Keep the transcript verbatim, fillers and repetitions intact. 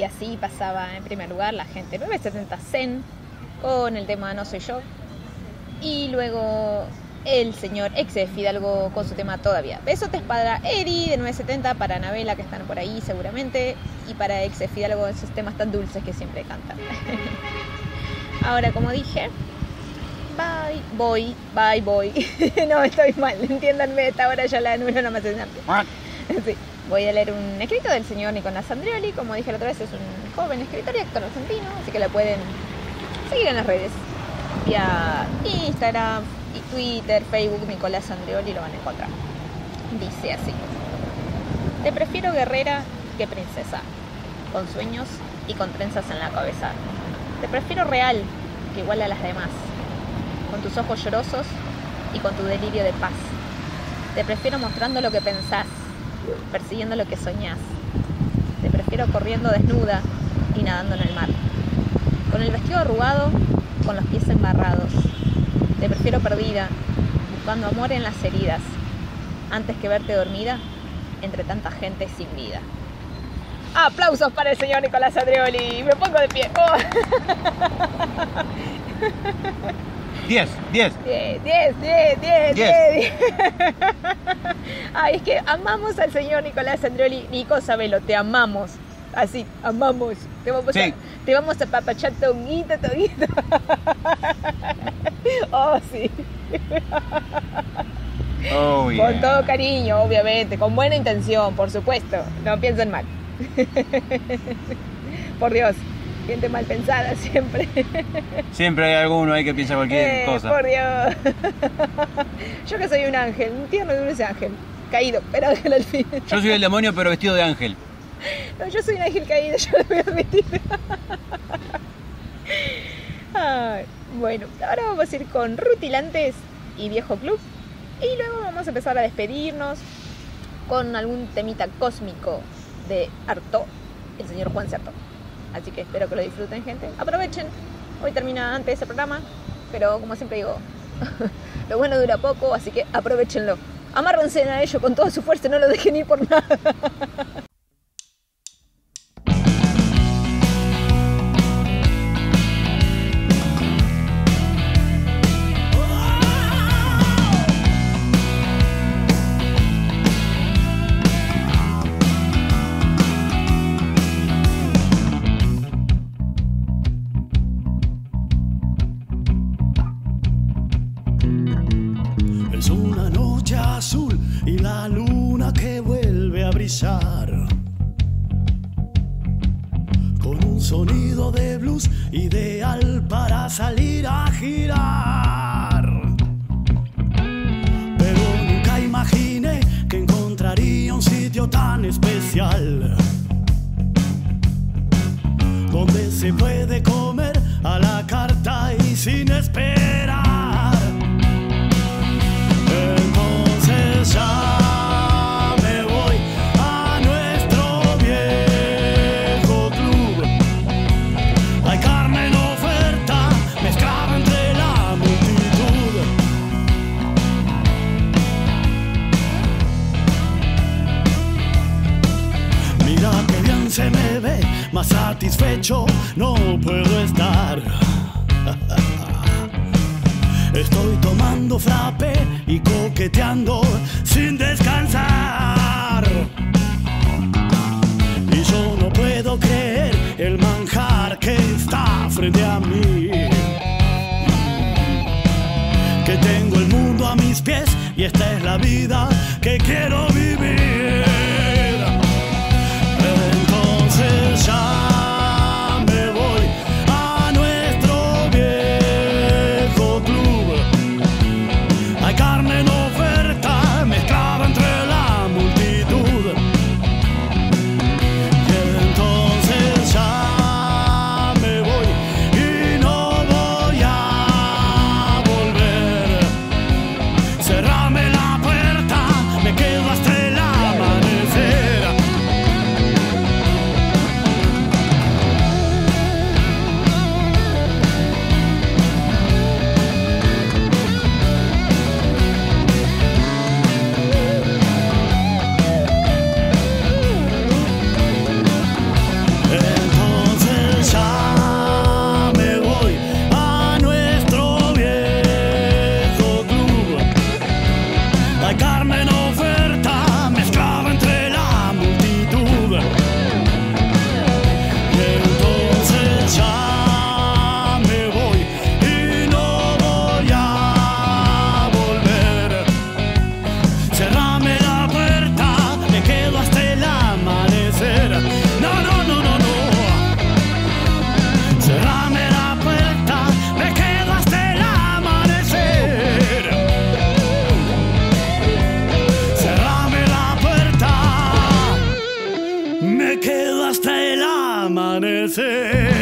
Y así pasaba en primer lugar la gente nueve setenta Zen con el tema No Soy Yo. Y luego el señor Exe Fidalgo con su tema Todavía. Besotes para Eddie de nueve setenta, para Anabela que están por ahí seguramente, y para Exe Fidalgo esos temas tan dulces que siempre cantan. Ahora, como dije, bye, voy, bye, voy. No, estoy mal, entiéndanme, esta hora ya la número no me hace nada. Sí. Voy a leer un escrito del señor Nicolás Andrioli. Como dije la otra vez, es un joven escritor y actor argentino, así que la pueden seguir en las redes. Vía Instagram, Twitter, Facebook, Nicolás Andrioli, lo van a encontrar. Dice así: te prefiero guerrera que princesa, con sueños y con trenzas en la cabeza. Te prefiero real que igual a las demás, con tus ojos llorosos y con tu delirio de paz. Te prefiero mostrando lo que pensás, persiguiendo lo que soñás. Te prefiero corriendo desnuda y nadando en el mar, con el vestido arrugado, con los pies embarrados. Te prefiero perdida, buscando amor en las heridas, antes que verte dormida entre tanta gente sin vida. Aplausos para el señor Nicolás Andrioli. Me pongo de pie. Oh. diez, diez, diez, diez, diez, diez. Ay, es que amamos al señor Nicolás Andrioli. Nico, sabelo, te amamos. Así, amamos. Te vamos, sí. a, te vamos a papachar tonguito, tonguito. Oh, sí. Oh, yeah. Con todo cariño, obviamente. Con buena intención, por supuesto. No piensen mal. Por Dios. Gente mal pensada siempre. Siempre hay alguno ahí que piensa cualquier eh, cosa. Por Dios. Yo que soy un ángel, un tierno y dulce ángel. Caído, pero ángel al fin. Yo soy el demonio, pero vestido de ángel. No, yo soy un ángel caído, yo lo voy a admitir. Ay, bueno, ahora vamos a ir con Rutilantes y Viejo Club. Y luego vamos a empezar a despedirnos con algún temita cósmico de Artaud, el señor Juan Certo. Así que espero que lo disfruten, gente. Aprovechen. Hoy termina antes el programa, pero como siempre digo, lo bueno dura poco, así que aprovechenlo. Amárrense a ello con toda su fuerza, no lo dejen ir por nada. Con un sonido de blues ideal para salir a girar. Pero nunca imaginé que encontraría un sitio tan especial, donde se puede comer a la carta y sin esperar. Entonces ya se me ve más satisfecho, no puedo estar. Estoy tomando frappé y coqueteando sin descansar. Y yo no puedo creer el manjar que está frente a mí, que tengo el mundo a mis pies y esta es la vida que quiero vivir. Ya me voy a nuestro viejo club. Hay carne en oferta mezclada entre la multitud. Y entonces ya me voy y no voy a volver. Cerrame la puerta, me quedo hasta amanecer.